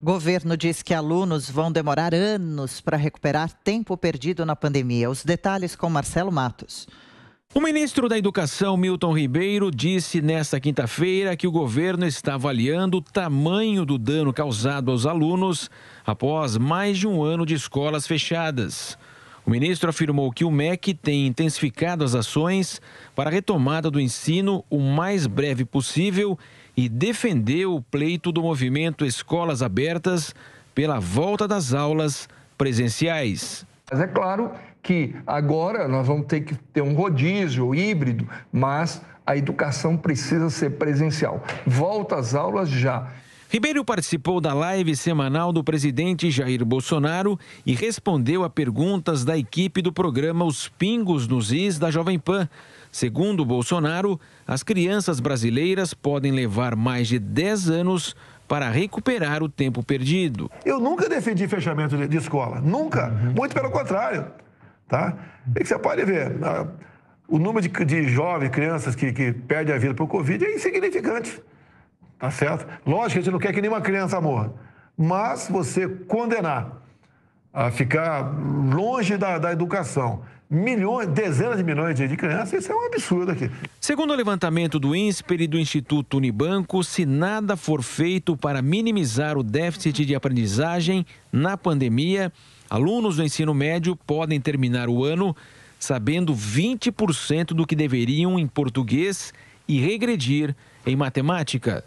Governo diz que alunos vão demorar anos para recuperar tempo perdido na pandemia. Os detalhes com Marcelo Matos. O ministro da Educação, Milton Ribeiro, disse nesta quinta-feira que o governo está avaliando o tamanho do dano causado aos alunos após mais de um ano de escolas fechadas. O ministro afirmou que o MEC tem intensificado as ações para a retomada do ensino o mais breve possível e defendeu o pleito do movimento Escolas Abertas pela volta das aulas presenciais. Mas é claro que agora nós vamos ter que ter um rodízio híbrido, mas a educação precisa ser presencial. Volta às aulas já. Ribeiro participou da live semanal do presidente Jair Bolsonaro e respondeu a perguntas da equipe do programa Os Pingos nos Is da Jovem Pan. Segundo Bolsonaro, as crianças brasileiras podem levar mais de 10 anos para recuperar o tempo perdido. Eu nunca defendi fechamento de escola, nunca, muito pelo contrário. Tá? E que você pode ver, o número de jovens, crianças que perdem a vida por Covid é insignificante. Tá certo? Lógico que a gente não quer que nenhuma criança morra, mas você condenar a ficar longe da educação dezenas de milhões de crianças, isso é um absurdo aqui. Segundo o levantamento do INSPER e do Instituto Unibanco, se nada for feito para minimizar o déficit de aprendizagem na pandemia, alunos do ensino médio podem terminar o ano sabendo 20% do que deveriam em português e regredir em matemática.